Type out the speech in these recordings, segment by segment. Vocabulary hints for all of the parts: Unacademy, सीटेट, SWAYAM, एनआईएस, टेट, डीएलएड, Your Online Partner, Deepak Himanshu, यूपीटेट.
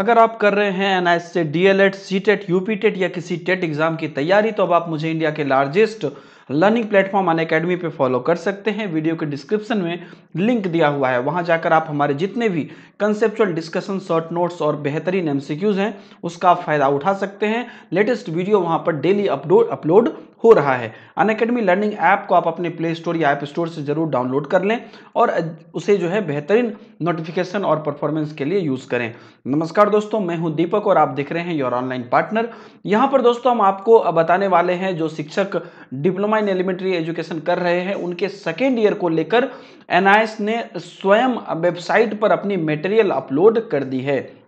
अगर आप कर रहे हैं एनआईएस से डीएलएड, सीटेट, यूपीटेट या किसी टेट एग्जाम की तैयारी, तो अब आप मुझे इंडिया के लार्जेस्ट लर्निंग प्लेटफॉर्म अनअकैडमी पे फॉलो कर सकते हैं। वीडियो के डिस्क्रिप्शन में लिंक दिया हुआ है, वहां जाकर आप हमारे जितने भी कंसेप्चुअल डिस्कशन, शॉर्ट नोट्स और बेहतरीन एमसीक्यूज हैं उसका आप फायदा उठा सकते हैं। लेटेस्ट वीडियो वहां पर डेली अपलोड हो रहा है। अनअकैडमी लर्निंग ऐप को आप अपने प्ले स्टोर या ऐप स्टोर से जरूर डाउनलोड कर लें और उसे जो है बेहतरीन नोटिफिकेशन और परफॉर्मेंस के लिए यूज करें। नमस्कार दोस्तों, मैं हूं दीपक और आप देख रहे हैं योर ऑनलाइन पार्टनर। यहां पर दोस्तों हम आपको बताने वाले हैं जो शिक्षक डिप्लोमा इन एलिमेंट्री एजुकेशन कर रहे हैं उनके सेकेंड ईयर को लेकर एनआईएस ने स्वयं वेबसाइट पर अपनी मटेरियल अपलोड कर दी है।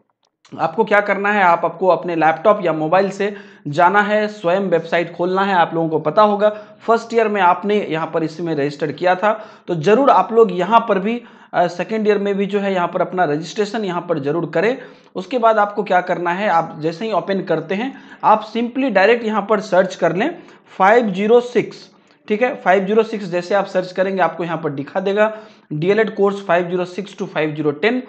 आपको क्या करना है, आपको अपने लैपटॉप या मोबाइल से जाना है, स्वयं वेबसाइट खोलना है। आप लोगों को पता होगा फर्स्ट ईयर में आपने यहाँ पर इसमें रजिस्टर किया था, तो जरूर आप लोग यहाँ पर भी सेकेंड ईयर में भी जो है यहाँ पर अपना रजिस्ट्रेशन यहाँ पर जरूर करें। उसके बाद आपको क्या करना है, आप जैसे ही ओपन करते हैं आप सिंपली डायरेक्ट यहाँ पर सर्च कर लें 506, ठीक है 506। जैसे आप सर्च करेंगे आपको यहाँ पर दिखा देगा डीएलएड कोर्स 506 to 5010,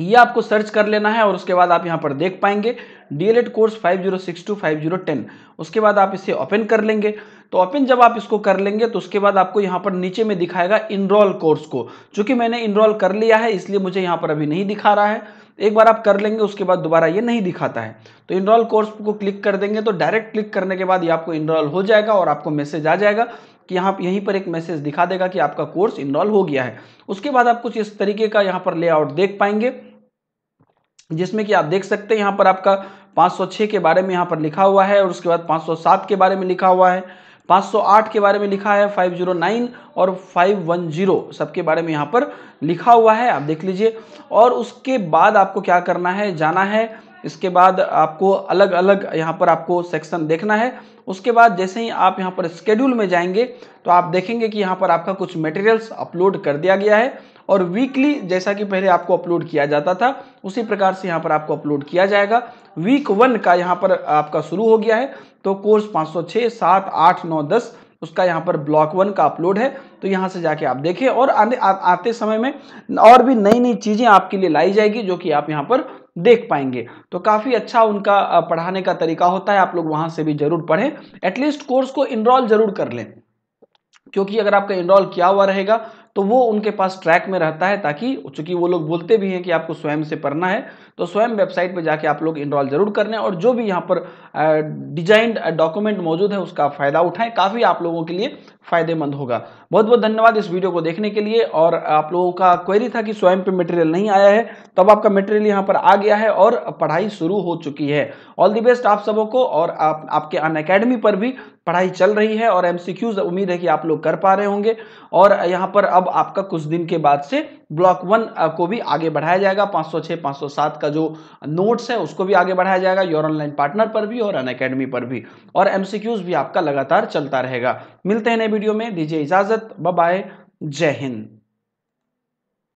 ये आपको सर्च कर लेना है और उसके बाद आप यहाँ पर देख पाएंगे डीएलएड कोर्स 506 to 5010। उसके बाद आप इसे ओपन कर लेंगे, तो ओपन जब आप इसको कर लेंगे तो उसके बाद आपको यहाँ पर नीचे में दिखाएगा इनरोल कोर्स को। चूंकि मैंने इनरोल कर लिया है इसलिए मुझे यहाँ पर अभी नहीं दिखा रहा है, एक बार आप कर लेंगे उसके बाद दोबारा ये नहीं दिखाता है। तो इनरोल कोर्स को क्लिक कर देंगे, तो डायरेक्ट क्लिक करने के बाद ये आपको इनरोल हो जाएगा और आपको मैसेज आ जाएगा कि यहाँ यहीं पर एक मैसेज दिखा देगा कि आपका कोर्स इनरोल हो गया है। उसके बाद आप कुछ इस तरीके का यहाँ पर लेआउट देख पाएंगे जिसमें कि आप देख सकते हैं यहाँ पर आपका 506 के बारे में यहाँ पर लिखा हुआ है और उसके बाद 507 के बारे में लिखा हुआ है, 508 के बारे में लिखा है, 509 और 510 सबके बारे में यहाँ पर लिखा हुआ है, आप देख लीजिए। और उसके बाद आपको क्या करना है, जाना है, इसके बाद आपको अलग अलग यहाँ पर आपको सेक्शन देखना है। उसके बाद जैसे ही आप यहाँ पर स्केड्यूल में जाएंगे तो आप देखेंगे कि यहाँ पर आपका कुछ मटेरियल्स अपलोड कर दिया गया है और वीकली जैसा कि पहले आपको अपलोड किया जाता था उसी प्रकार से यहाँ पर आपको अपलोड किया जाएगा। वीक 1 का यहाँ पर आपका शुरू हो गया है, तो कोर्स 506, 7, 8, 9, 10 उसका यहाँ पर ब्लॉक 1 का अपलोड है। तो यहाँ से जाके आप देखें और आते समय में और भी नई नई चीज़ें आपके लिए लाई जाएगी जो कि आप यहाँ पर देख पाएंगे। तो काफ़ी अच्छा उनका पढ़ाने का तरीका होता है, आप लोग वहाँ से भी जरूर पढ़ें, एटलीस्ट कोर्स को इनरोल जरूर कर लें, क्योंकि अगर आपका इनरोल किया हुआ रहेगा तो वो उनके पास ट्रैक में रहता है, ताकि चूंकि वो लोग बोलते भी हैं कि आपको स्वयं से पढ़ना है तो स्वयं वेबसाइट पे जाके आप लोग इनरोल जरूर कर लें और जो भी यहाँ पर डिजाइंड डॉक्यूमेंट मौजूद है उसका फ़ायदा उठाएं। काफ़ी आप लोगों के लिए फ़ायदेमंद होगा। बहुत बहुत धन्यवाद इस वीडियो को देखने के लिए। और आप लोगों का क्वेरी था कि स्वयं पे मटेरियल नहीं आया है, तो अब आपका मटेरियल यहाँ पर आ गया है और पढ़ाई शुरू हो चुकी है। ऑल दी बेस्ट आप सबों को। और आपके अनअकैडमी पर भी पढ़ाई चल रही है और MCQs उम्मीद है कि आप लोग कर पा रहे होंगे। और यहाँ पर अब आपका कुछ दिन के बाद से ब्लॉक 1 को भी आगे बढ़ाया जाएगा, 506, 507 का जो नोट्स है उसको भी आगे बढ़ाया जाएगा, योर ऑनलाइन पार्टनर पर भी और अनअकैडमी पर भी, और MCQs भी आपका लगातार चलता रहेगा। मिलते हैं नए वीडियो में, दीजिए इजाजत, बाय, जय हिंद।